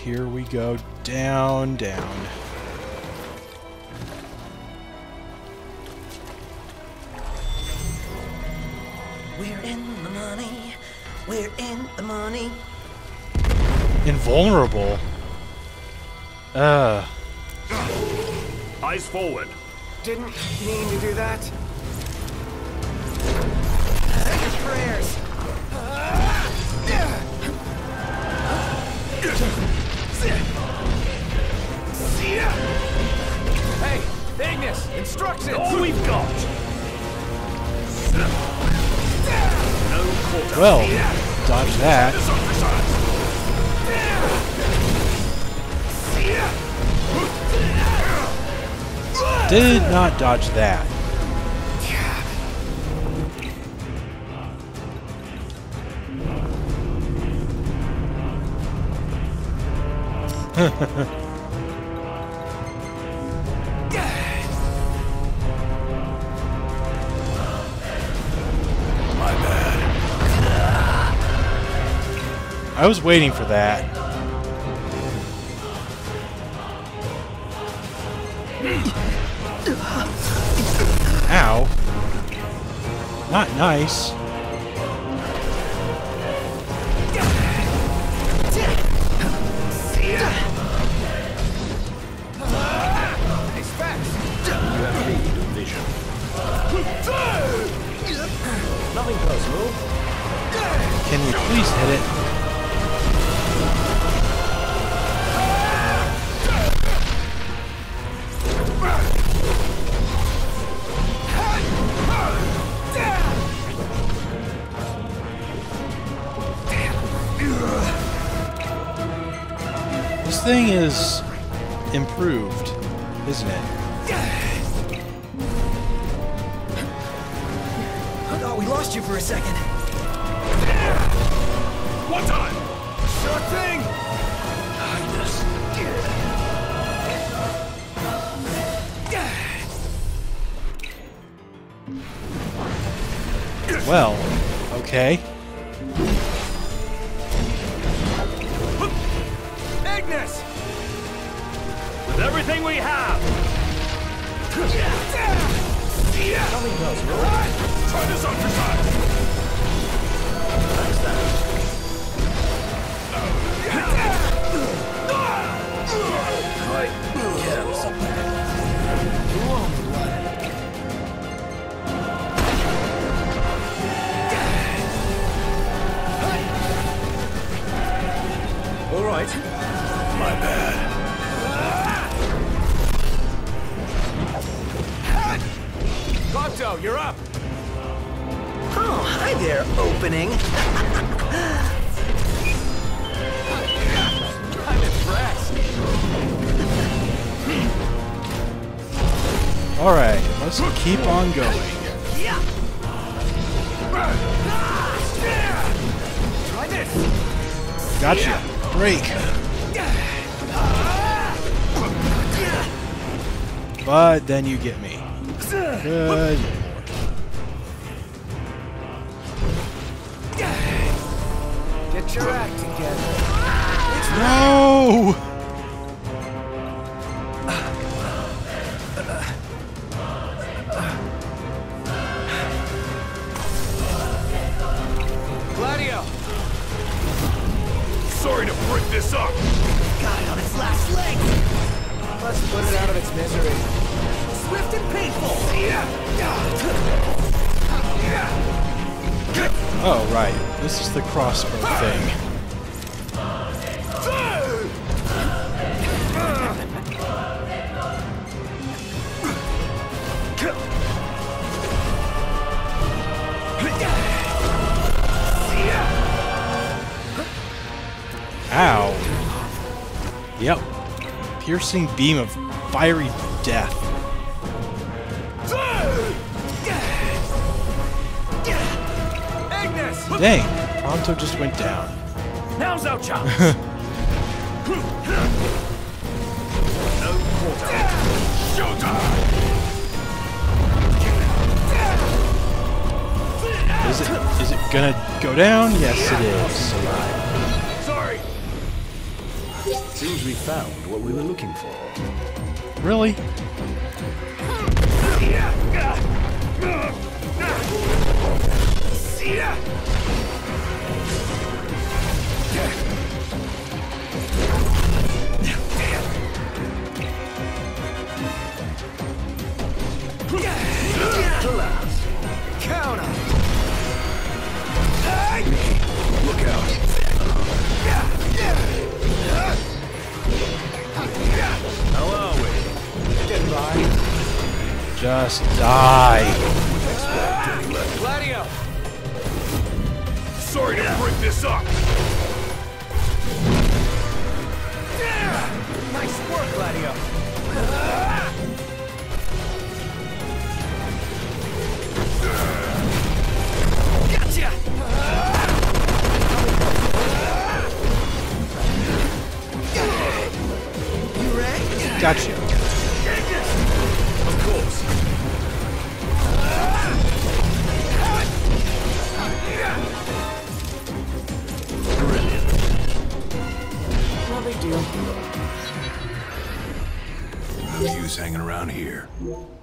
here we go. Down, down. We're in the money. We're in the money. Invulnerable. Eyes forward. Didn't mean to do that. Say your prayers. Hey, Ignis, instructions. All we've got. Well, dodge that. Did not dodge that. My bad. I was waiting for that. Ow. Not nice. Nothing personal. Can you please hit it? This thing is improved, isn't it? Oh, we lost you for a second. One time! Sure thing! Kindness. Well, okay. With everything we have. Try this on your side. All right. My bad. Prompto, you're up. Oh, hi there, opening. I'm impressed. All right, let's keep on going. Try this. Gotcha. Break. But then you get me. Good. Get your act together. No! Gladio! Sorry to break this up. Got it on its last leg. Let's put it out of its misery. Swift and painful! Oh, right. This is the crossbow thing. Ow. Yep. Piercing beam of fiery death. Dang, Prompto just went down. Now's our chance. No quarter. Showtime. Is it gonna go down? Yes, it is. Sorry. Seems we found what we were looking for. Really? Look out. How are we? Getting by. Just die. Gladio. Sorry to break this up. Nice work, Gladio. Gotcha. You ready? Gotcha. Of course. Brilliant. Well, they do. No use hanging around here.